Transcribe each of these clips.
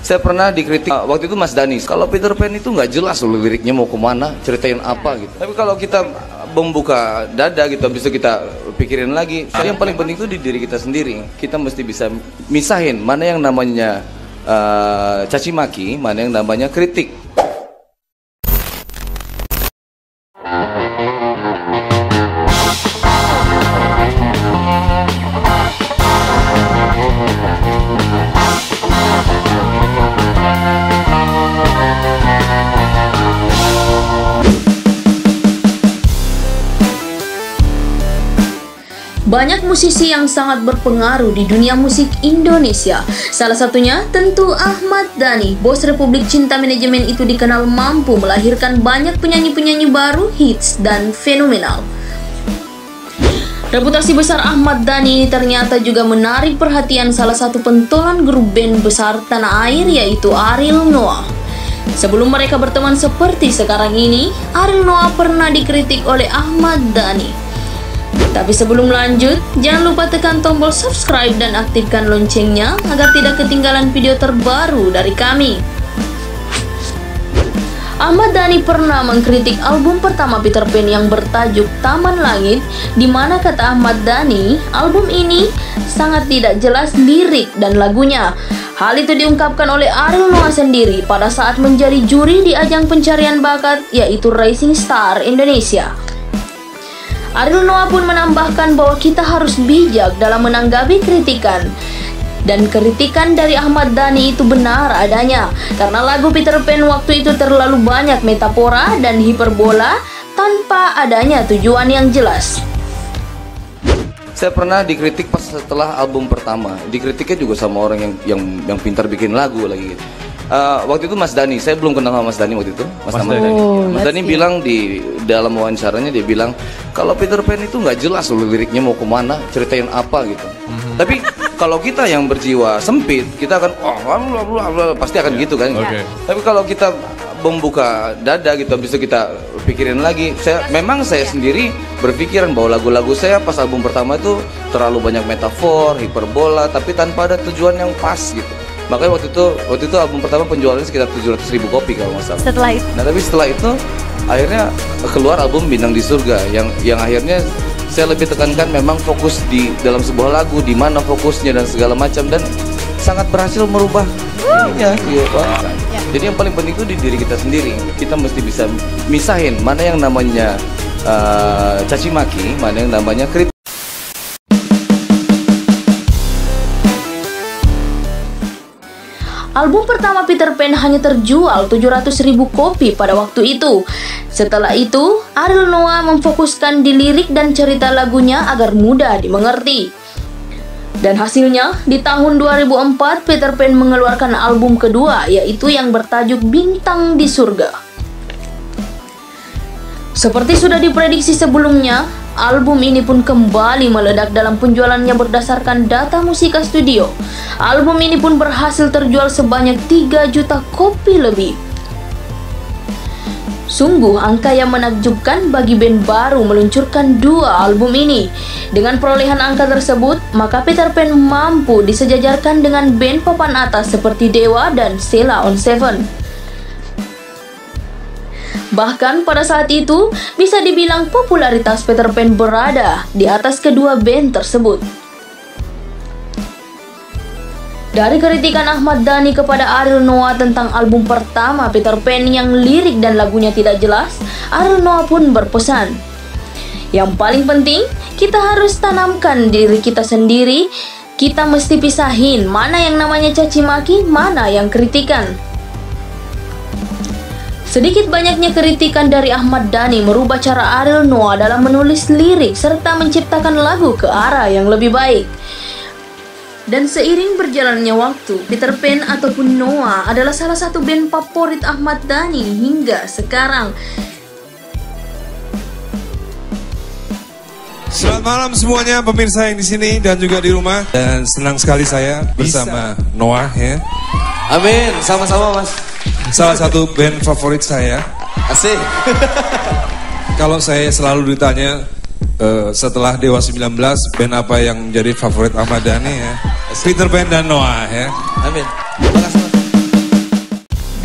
Saya pernah dikritik waktu itu Mas Dhani, kalau Peter Pan itu nggak jelas loh liriknya mau kemana, ceritain apa gitu. Tapi kalau kita membuka dada gitu, habis itu kita pikirin lagi. Yang paling penting itu di diri kita sendiri. Kita mesti bisa misahin mana yang namanya caci maki, mana yang namanya kritik. Banyak musisi yang sangat berpengaruh di dunia musik Indonesia. Salah satunya tentu Ahmad Dhani. Bos Republik Cinta Manajemen itu dikenal mampu melahirkan banyak penyanyi-penyanyi baru hits dan fenomenal. Reputasi besar Ahmad Dhani ini ternyata juga menarik perhatian salah satu pentolan grup band besar tanah air, yaitu Ariel Noah. Sebelum mereka berteman seperti sekarang ini, Ariel Noah pernah dikritik oleh Ahmad Dhani. Tapi sebelum lanjut, jangan lupa tekan tombol subscribe dan aktifkan loncengnya agar tidak ketinggalan video terbaru dari kami. Ahmad Dhani pernah mengkritik album pertama Peter Pan yang bertajuk Taman Langit, di mana kata Ahmad Dhani, album ini sangat tidak jelas lirik dan lagunya. Hal itu diungkapkan oleh Ariel Noah sendiri pada saat menjadi juri di ajang pencarian bakat, yaitu Rising Star Indonesia. Ariel Noah pun menambahkan bahwa kita harus bijak dalam menanggapi kritikan. Dan kritikan dari Ahmad Dhani itu benar adanya, karena lagu Peter Pan waktu itu terlalu banyak metafora dan hiperbola tanpa adanya tujuan yang jelas. Saya pernah dikritik pas setelah album pertama, dikritiknya juga sama orang yang pintar bikin lagu lagi gitu. Waktu itu Mas Dhani, saya belum kenal sama Mas Dhani waktu itu. Mas Dhani bilang di dalam wawancaranya, dia bilang kalau Peter Pan itu nggak jelas loh liriknya mau kemana, ceritain apa gitu. Tapi kalau kita yang berjiwa sempit, kita akan pasti akan gitu kan. Tapi kalau kita membuka dada gitu, habis itu kita pikirin lagi. Memang saya sendiri berpikiran bahwa lagu-lagu saya pas album pertama itu terlalu banyak metafor, hiperbola, tapi tanpa ada tujuan yang pas gitu. Makanya waktu itu album pertama penjualannya sekitar 700.000 kopi kalau nggak salah. Setelah itu? Nah, tapi setelah itu akhirnya keluar album Bintang di Surga yang akhirnya saya lebih tekankan memang fokus di dalam sebuah lagu, di mana fokusnya dan segala macam, dan sangat berhasil merubah ininya, ya, Pak. Jadi yang paling penting itu di diri kita sendiri. Kita mesti bisa misahin mana yang namanya caci maki, mana yang namanya kritik. Album pertama Peter Pan hanya terjual 700.000 kopi pada waktu itu. Setelah itu, Ariel Noah memfokuskan di lirik dan cerita lagunya agar mudah dimengerti. Dan hasilnya, di tahun 2004 Peter Pan mengeluarkan album kedua, yaitu yang bertajuk Bintang di Surga. Seperti sudah diprediksi sebelumnya, album ini pun kembali meledak dalam penjualannya berdasarkan data Musika Studio. Album ini pun berhasil terjual sebanyak 3 juta kopi lebih. Sungguh angka yang menakjubkan bagi band baru meluncurkan dua album ini. Dengan perolehan angka tersebut, maka Peter Pan mampu disejajarkan dengan band papan atas seperti Dewa dan Sheila on 7. Bahkan pada saat itu, bisa dibilang popularitas Peter Pan berada di atas kedua band tersebut. Dari kritikan Ahmad Dhani kepada Ariel Noah tentang album pertama Peter Pan yang lirik dan lagunya tidak jelas, Ariel Noah pun berpesan, yang paling penting, kita harus tanamkan diri kita sendiri, kita mesti pisahin mana yang namanya caci maki, mana yang kritikan. Sedikit banyaknya kritikan dari Ahmad Dhani merubah cara Ariel Noah dalam menulis lirik serta menciptakan lagu ke arah yang lebih baik. Dan seiring berjalannya waktu, Peter Pan ataupun Noah adalah salah satu band favorit Ahmad Dhani hingga sekarang. Selamat malam semuanya pemirsa yang di sini dan juga di rumah, dan senang sekali saya bersama Noah ya. Amin, sama-sama Mas. Salah satu band favorit saya. Asik. Kalau saya selalu ditanya setelah Dewa 19 band apa yang menjadi favorit Ahmad Dhani ya. Peter Pan dan Noah ya. Amin. Terima kasih.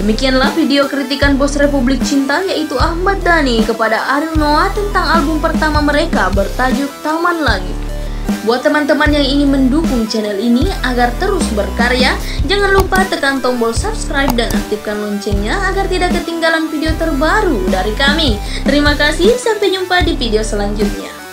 Demikianlah video kritikan bos Republik Cinta yaitu Ahmad Dhani kepada Ariel Noah tentang album pertama mereka bertajuk Taman Langit. Buat teman-teman yang ingin mendukung channel ini agar terus berkarya, jangan lupa tekan tombol subscribe dan aktifkan loncengnya agar tidak ketinggalan video terbaru dari kami. Terima kasih, sampai jumpa di video selanjutnya.